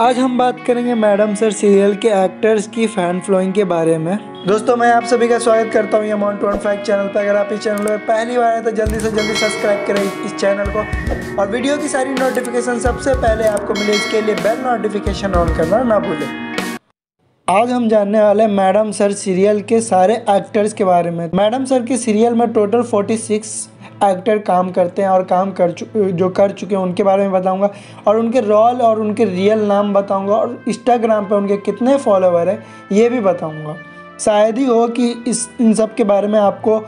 आज हम बात करेंगे मैडम सर सीरियल के एक्टर्स की फैन फ्लोइंग के बारे में। दोस्तों मैं आप सभी का स्वागत करता हूँ यम 121फैक्ट चैनल पर। अगर आप इस चैनल पर पहली बार है तो जल्दी से जल्दी सब्सक्राइब करें इस चैनल को, और वीडियो की सारी नोटिफिकेशन सबसे पहले आपको मिले इसके लिए बेल नोटिफिकेशन ऑन करना ना भूलें। आज हम जानने वाले मैडम सर सीरियल के सारे एक्टर्स के बारे में। मैडम सर के सीरियल में टोटल 46 एक्टर काम करते हैं और काम कर चुके हैं उनके बारे में बताऊंगा, और उनके रोल और उनके रियल नाम बताऊंगा, और इंस्टाग्राम पे उनके कितने फॉलोवर हैं ये भी बताऊंगा। शायद ही हो कि इन सब के बारे में आपको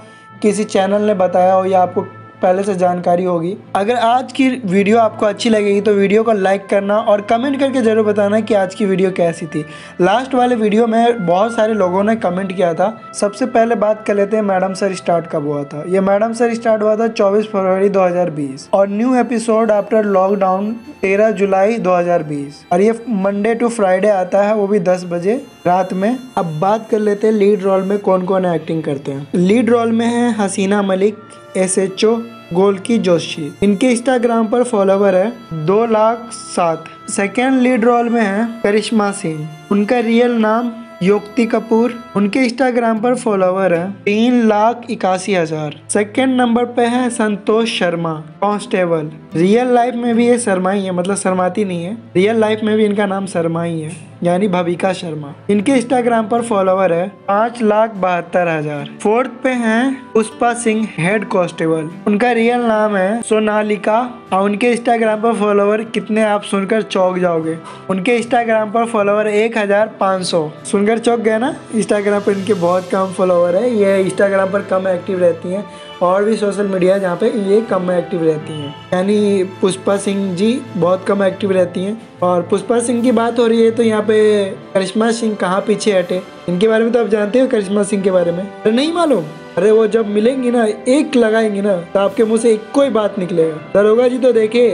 किसी चैनल ने बताया हो या आपको पहले से जानकारी होगी। अगर आज की वीडियो आपको अच्छी लगेगी तो वीडियो को लाइक करना और कमेंट करके ज़रूर बताना कि आज की वीडियो कैसी थी। लास्ट वाले वीडियो में बहुत सारे लोगों ने कमेंट किया था। सबसे पहले बात कर लेते हैं मैडम सर स्टार्ट कब हुआ था। ये मैडम सर स्टार्ट हुआ था 24 फरवरी 2020, और न्यू एपिसोड आफ्टर लॉकडाउन 13 जुलाई 2020, और ये मंडे टू फ्राइडे आता है, वो भी 10 बजे रात में। अब बात कर लेते हैं लीड रोल में कौन कौन एक्टिंग करते हैं। लीड रोल में है हसीना मलिक, SHO गोलकी जोशी। इनके इंस्टाग्राम पर फॉलोवर है 2,07,000। सेकेंड लीड रोल में है करिश्मा सिंह, उनका रियल नाम योगति कपूर। उनके इंस्टाग्राम पर फॉलोवर है 3,81,000। सेकेंड नंबर पे है Santosh Sharma, constable. Real life में भी ये शर्मा ही है, मतलब शर्माती नहीं है, रियल लाइफ में भी इनका नाम शर्मा ही है, यानी भविका शर्मा। इनके इंस्टाग्राम पर फॉलोवर है 5,72,000। फोर्थ पे हैं पुष्पा सिंह, हेड कांस्टेबल। उनका रियल नाम है सोनालिका, और उनके इंस्टाग्राम पर फॉलोवर कितने आप सुनकर चौंक जाओगे। उनके इंस्टाग्राम पर फॉलोवर 1,500। सुनकर चौंक गए ना, इंस्टाग्राम पर इनके बहुत कम फॉलोवर है। ये इंस्टाग्राम पर कम एक्टिव रहती हैं, और भी सोशल मीडिया जहाँ पे ये कम एक्टिव रहती हैं, यानी पुष्पा सिंह जी बहुत कम एक्टिव रहती हैं। और पुष्पा सिंह की बात हो रही है तो यहाँ पे करिश्मा सिंह कहाँ पीछे हटे। इनके बारे में तो आप जानते हो, करिश्मा सिंह के बारे में अरे नहीं मालूम, अरे वो जब मिलेंगी ना, एक लगाएंगी ना तो आपके मुँह से एक कोई बात निकलेगा। दरोगा जी तो देखे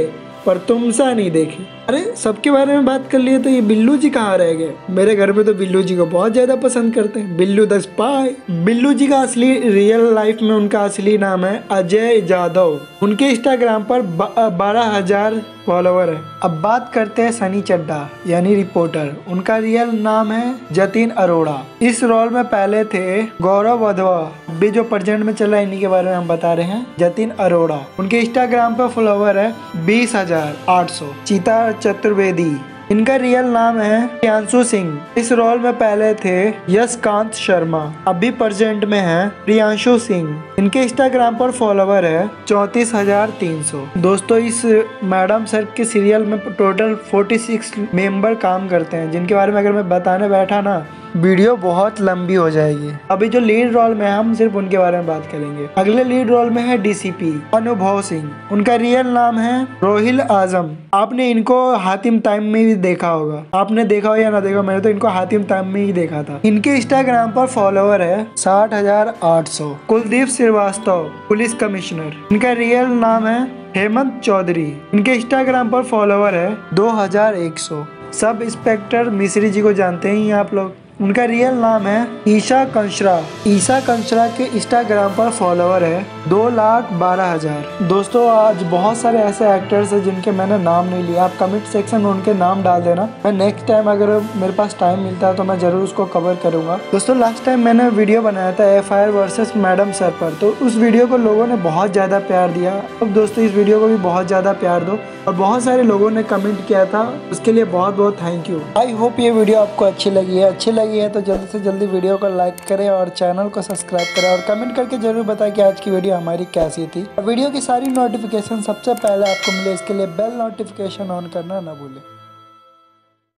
पर तुम सा नहीं देखे। अरे सबके बारे में बात कर लिए तो ये बिल्लू जी कहाँ रह गए। मेरे घर में तो बिल्लू जी को बहुत ज़्यादा पसंद करते हैं, बिल्लू द स्पाई। बिल्लू जी का असली रियल लाइफ में उनका असली नाम है अजय यादव। उनके इंस्टाग्राम पर 12,000 फॉलोवर है। अब बात करते हैं सनी चड्डा यानी रिपोर्टर। उनका रियल नाम है जतिन अरोड़ा। इस रोल में पहले थे गौरव वधवा, भी जो प्रेजेंट में चला है इन्हीं के बारे में हम बता रहे हैं, जतिन अरोड़ा। उनके इंस्टाग्राम पर फॉलोवर है 20,800। चीता चतुर्वेदी, इनका रियल नाम है प्रियांशु सिंह। इस रोल में पहले थे यशकांत शर्मा, अभी प्रेजेंट में है प्रियांशु सिंह। इनके इंस्टाग्राम पर फॉलोवर है 34,300। दोस्तों इस मैडम सर के सीरियल में टोटल 46 मेंबर काम करते हैं, जिनके बारे में अगर मैं बताने बैठा ना वीडियो बहुत लंबी हो जाएगी। अभी जो लीड रोल में हम सिर्फ उनके बारे में बात करेंगे। अगले लीड रोल में है DCP अनुभव सिंह। उनका रियल नाम है रोहिल आजम। आपने इनको हातिम टाइम में भी देखा होगा, आपने देखा हो या ना देखा, मैंने तो इनको हातिम टाइम में ही देखा था। इनके इंस्टाग्राम पर फॉलोवर है 60,800। Kuldeep Srivastava, police commissioner. इनका रियल नाम है हेमंत चौधरी। इनके इंस्टाग्राम पर फॉलोवर है 2,100। सब इंस्पेक्टर मिश्री जी को जानते ही आप लोग। उनका रियल नाम है ईशा कंशरा। ईशा कंशरा के इंस्टाग्राम पर फॉलोवर है 2,12,000। दोस्तों आज बहुत सारे ऐसे एक्टर्स हैं जिनके मैंने नाम नहीं लिया, आप कमेंट सेक्शन में उनके नाम डाल देना। मैं नेक्स्ट टाइम अगर मेरे पास टाइम मिलता है तो मैं ज़रूर उसको कवर करूँगा। दोस्तों लास्ट टाइम मैंने वीडियो बनाया था FIR वर्सेस मैडम सर पर, तो उस वीडियो को लोगों ने बहुत ज़्यादा प्यार दिया। अब दोस्तों इस वीडियो को भी बहुत ज़्यादा प्यार दो, और बहुत सारे लोगों ने कमेंट किया था, उसके लिए बहुत बहुत थैंक यू। आई होप ये वीडियो आपको अच्छी लगी है। अच्छी लगी है तो जल्दी से जल्दी वीडियो को लाइक करें और चैनल को सब्सक्राइब करें, और कमेंट करके जरूर बताएं कि आज की वीडियो हमारी कैसी थी। वीडियो की सारी नोटिफिकेशन सबसे पहले आपको मिले इसके लिए बेल नोटिफिकेशन ऑन करना ना भूलें।